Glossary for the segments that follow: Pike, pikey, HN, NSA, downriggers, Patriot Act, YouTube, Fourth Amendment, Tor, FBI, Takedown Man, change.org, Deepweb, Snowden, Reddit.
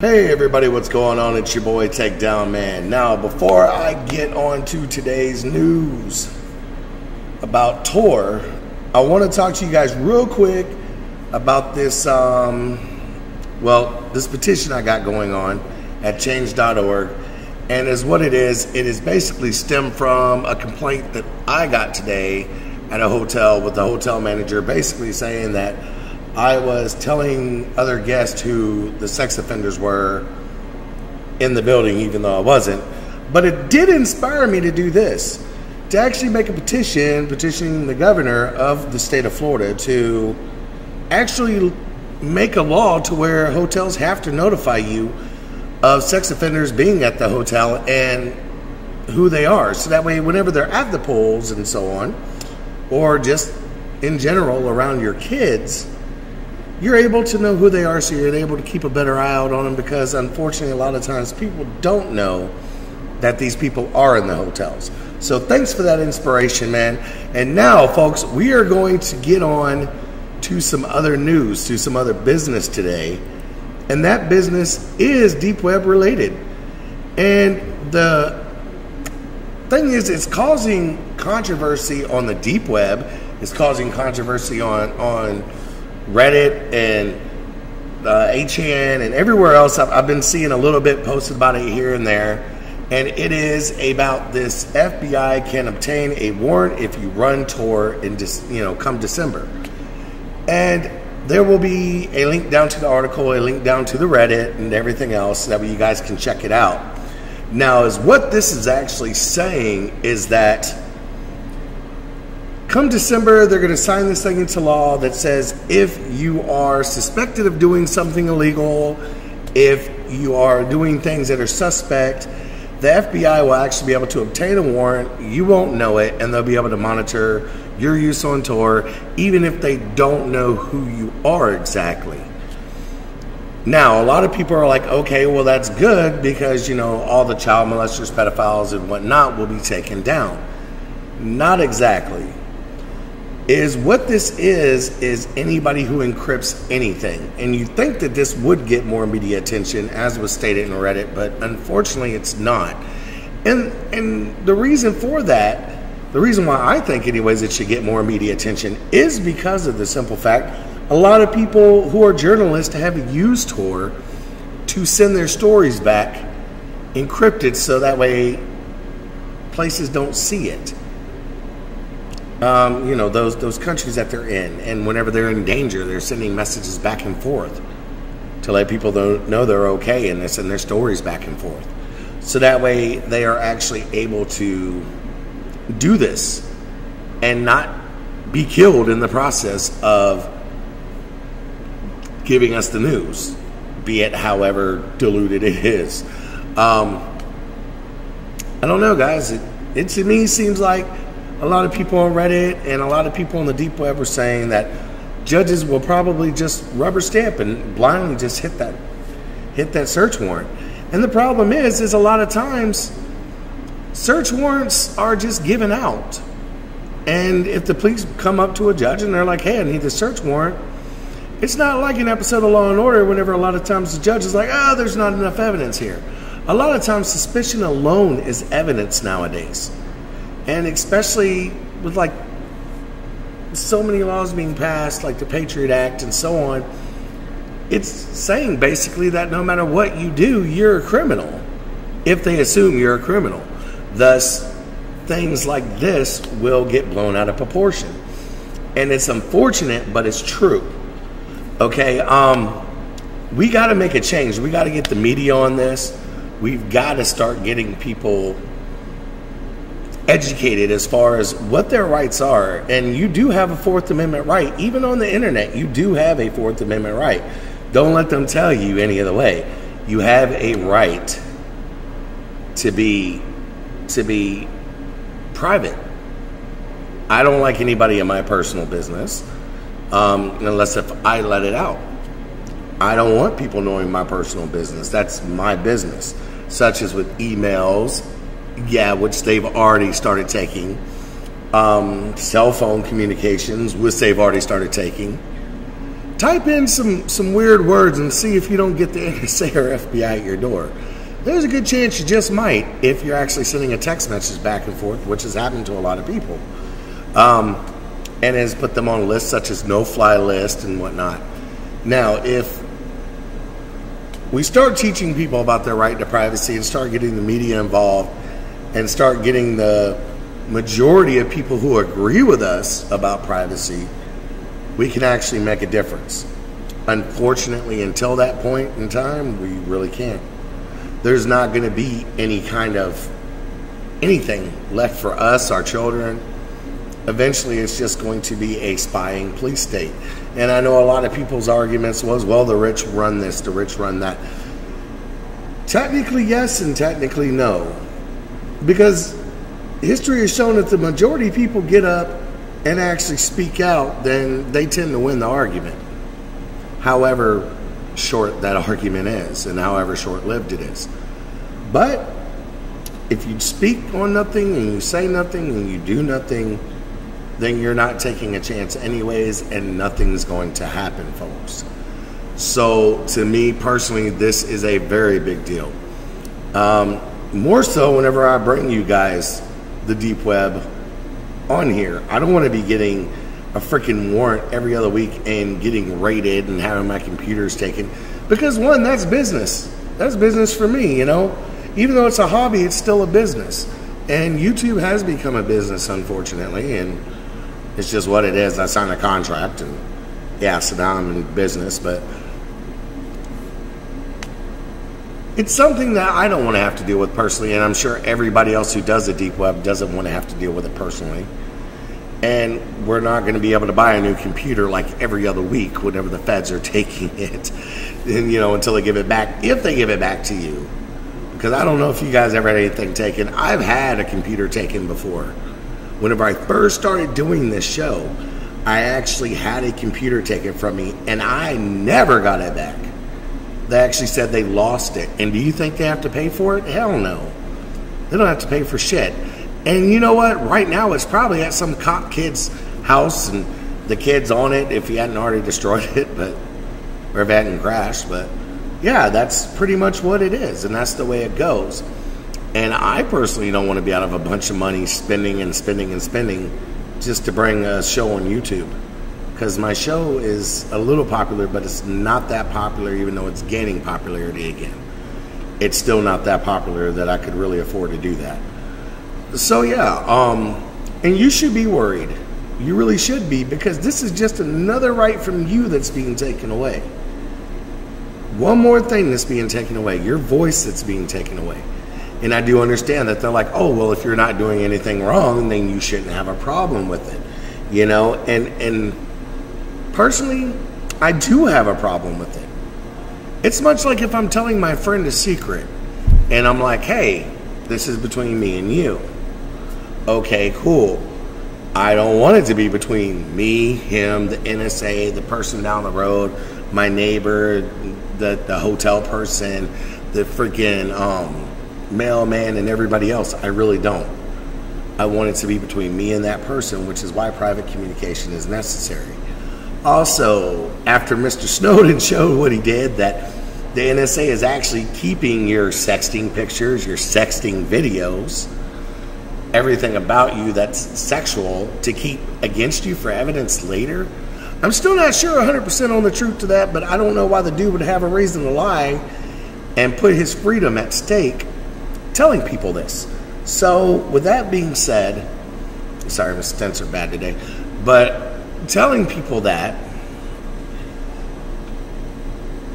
Hey everybody, what's going on? It's your boy Takedown Man. Now, before I get on to today's news about Tor, I want to talk to you guys real quick about this, this petition I got going on at change.org. And is what it is basically stemmed from a complaint that I got today at a hotel with the hotel manager, basically saying that I was telling other guests who the sex offenders were in the building, even though I wasn't. But it did inspire me to do this, to actually make a petition, petitioning the governor of the state of Florida to actually make a law to where hotels have to notify you of sex offenders being at the hotel and who they are. So that way, whenever they're at the pools and so on, or just in general around your kids, you're able to know who they are, so you're able to keep a better eye out on them, because unfortunately a lot of times people don't know that these people are in the hotels. So thanks for that inspiration, man. And now, folks, we are going to get on to some other news, to some other business today. And that business is deep web related. And the thing is, it's causing controversy on the deep web. It's causing controversy on Reddit and HN and everywhere else. I've been seeing a little bit posted about it here and there, and it is about this FBI can obtain a warrant if you run Tor in come December. And there will be a link down to the article, a link down to the Reddit and everything else, so that way you guys can check it out. Now, is what this is actually saying is that come December, they're going to sign this thing into law that says if you are suspected of doing something illegal, if you are doing things that are suspect, the FBI will actually be able to obtain a warrant. You won't know it, and they'll be able to monitor your use on Tor, even if they don't know who you are exactly. Now, a lot of people are like, okay, well, that's good because, you know, all the child molesters, pedophiles, and whatnot will be taken down. Not exactly. Is what this is anybody who encrypts anything. And you think that this would get more media attention, as was stated in Reddit, but unfortunately it's not. And the reason for that, the reason why I think anyways it should get more media attention, is because of the simple fact a lot of people who are journalists have used Tor to send their stories back encrypted, so that way places don't see it. Those countries that they're in, and whenever they're in danger, they're sending messages back and forth to let people know they're okay, and they send their stories back and forth. So that way they are actually able to do this and not be killed in the process of giving us the news, be it however diluted it is. I don't know, guys. It to me seems like a lot of people on Reddit and a lot of people on the deep web are saying that judges will probably just rubber stamp and blindly just hit that search warrant. And the problem is a lot of times search warrants are just given out. And if the police come up to a judge and they're like, hey, I need a search warrant, it's not like an episode of Law & Order whenever a lot of times the judge is like, oh, there's not enough evidence here. A lot of times suspicion alone is evidence nowadays. And especially with like so many laws being passed, like the Patriot Act and so on, it's saying basically that no matter what you do, you're a criminal, if they assume you're a criminal. Thus, things like this will get blown out of proportion. And it's unfortunate, but it's true. Okay, we got to make a change. We got to get the media on this. We've got to start getting people educated as far as what their rights are. And you do have a Fourth Amendment right. Even on the internet, you do have a Fourth Amendment right. Don't let them tell you any other way. You have a right to be private. I don't like anybody in my personal business unless if I let it out. I don't want people knowing my personal business. That's my business, such as with emails, yeah, which they've already started taking. Cell phone communications, which they've already started taking. Type in some weird words and see if you don't get the NSA or FBI at your door. There's a good chance you just might if you're actually sending a text message back and forth, which has happened to a lot of people. And has put them on a list such as no-fly list and whatnot. Now, if we start teaching people about their right to privacy and start getting the media involved and start getting the majority of people who agree with us about privacy, we can actually make a difference. Unfortunately, until that point in time, we really can't. There's not going to be any kind of anything left for us, our children. Eventually, it's just going to be a spying police state. And I know a lot of people's arguments was, well, the rich run this, the rich run that. Technically, yes, and technically, no. Because history has shown that the majority of people get up and actually speak out, then they tend to win the argument, however short that argument is and however short-lived it is. But if you speak on nothing and you say nothing and you do nothing, then you're not taking a chance anyways, and nothing's going to happen, folks. So to me personally, this is a very big deal. More so whenever I bring you guys the deep web on here. I don't want to be getting a freaking warrant every other week and getting raided and having my computers taken, because one, that's business. That's business for me, you know. Even though it's a hobby, it's still a business, and YouTube has become a business, unfortunately, and it's just what it is. I signed a contract, and yeah, so now I'm in business, but it's something that I don't want to have to deal with personally, and I'm sure everybody else who does the deep web doesn't want to have to deal with it personally. And we're not going to be able to buy a new computer like every other week whenever the feds are taking it, and, you know, until they give it back, if they give it back to you. Because I don't know if you guys ever had anything taken. I've had a computer taken before. Whenever I first started doing this show, I actually had a computer taken from me, and I never got it back. They actually said they lost it. And do you think they have to pay for it? Hell no. They don't have to pay for shit. And you know what? Right now it's probably at some cop kid's house, and the kid's on it if he hadn't already destroyed it, but, or if it hadn't crashed. But yeah, that's pretty much what it is, and that's the way it goes. And I personally don't want to be out of a bunch of money spending and spending and spending just to bring a show on YouTube. Because my show is a little popular, but it's not that popular, even though it's gaining popularity again. It's still not that popular that I could really afford to do that. So yeah, and you should be worried. You really should be, because this is just another right from you that's being taken away. One more thing that's being taken away, your voice that's being taken away. And I do understand that they're like, oh, well, if you're not doing anything wrong, then you shouldn't have a problem with it. You know, and personally, I do have a problem with it. It's much like if I'm telling my friend a secret and I'm like, hey, this is between me and you. Okay, cool. I don't want it to be between me, him, the NSA, the person down the road, my neighbor, the hotel person, the freaking mailman, and everybody else. I really don't. I want it to be between me and that person, which is why private communication is necessary. Also, after Mr. Snowden showed what he did, that the NSA is actually keeping your sexting pictures, your sexting videos, everything about you that's sexual, to keep against you for evidence later. I'm still not sure 100% on the truth to that, but I don't know why the dude would have a reason to lie and put his freedom at stake telling people this. So, with that being said, sorry, my stents are bad today, but telling people that,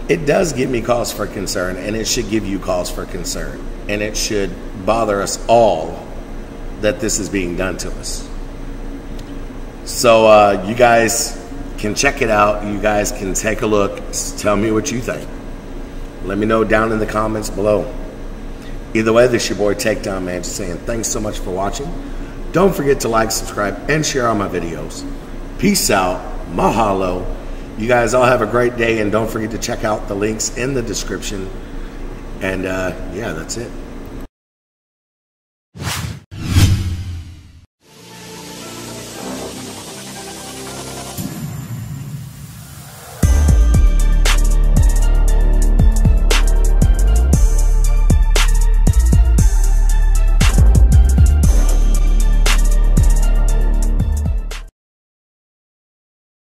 it does give me cause for concern, and it should give you cause for concern, and it should bother us all that this is being done to us. So you guys can check it out. You guys can take a look. Tell me what you think. Let me know down in the comments below. Either way, this is your boy Takedown Man, just saying thanks so much for watching. Don't forget to like, subscribe, and share all my videos. Peace out. Mahalo. You guys all have a great day, and don't forget to check out the links in the description. And yeah, that's it.